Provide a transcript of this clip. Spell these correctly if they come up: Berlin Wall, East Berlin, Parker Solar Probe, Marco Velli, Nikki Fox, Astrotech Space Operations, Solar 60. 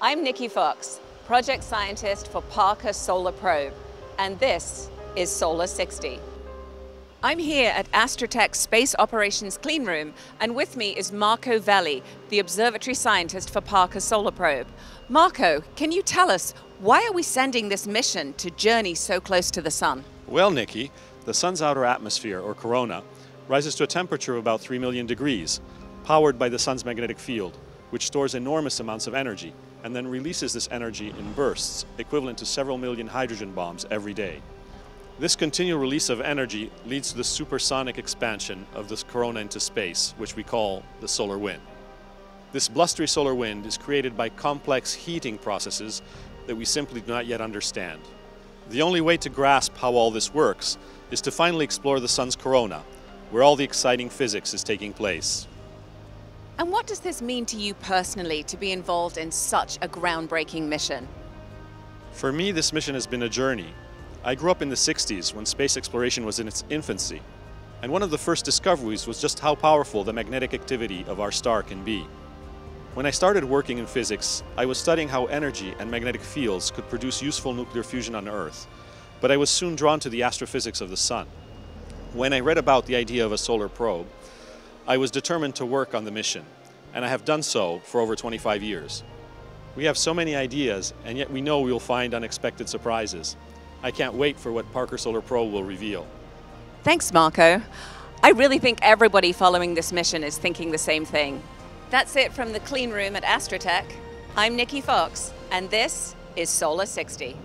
I'm Nikki Fox, project scientist for Parker Solar Probe, and this is Solar 60. I'm here at Astrotech Space Operations Cleanroom, and with me is Marco Velli, the observatory scientist for Parker Solar Probe. Marco, can you tell us, why are we sending this mission to journey so close to the Sun? Well, Nikki, the Sun's outer atmosphere, or corona, rises to a temperature of about 3 million degrees, powered by the Sun's magnetic field, which stores enormous amounts of energy, and then releases this energy in bursts, equivalent to several million hydrogen bombs every day. This continual release of energy leads to the supersonic expansion of this corona into space, which we call the solar wind. This blustery solar wind is created by complex heating processes that we simply do not yet understand. The only way to grasp how all this works is to finally explore the Sun's corona, where all the exciting physics is taking place. And what does this mean to you personally, to be involved in such a groundbreaking mission? For me, this mission has been a journey. I grew up in the 60s when space exploration was in its infancy, and one of the first discoveries was just how powerful the magnetic activity of our star can be. When I started working in physics, I was studying how energy and magnetic fields could produce useful nuclear fusion on Earth, but I was soon drawn to the astrophysics of the Sun. When I read about the idea of a solar probe, I was determined to work on the mission, and I have done so for over 25 years. We have so many ideas, and yet we know we will find unexpected surprises. I can't wait for what Parker Solar Probe will reveal. Thanks, Marco. I really think everybody following this mission is thinking the same thing. That's it from the clean room at Astrotech. I'm Nikki Fox, and this is Solar 60.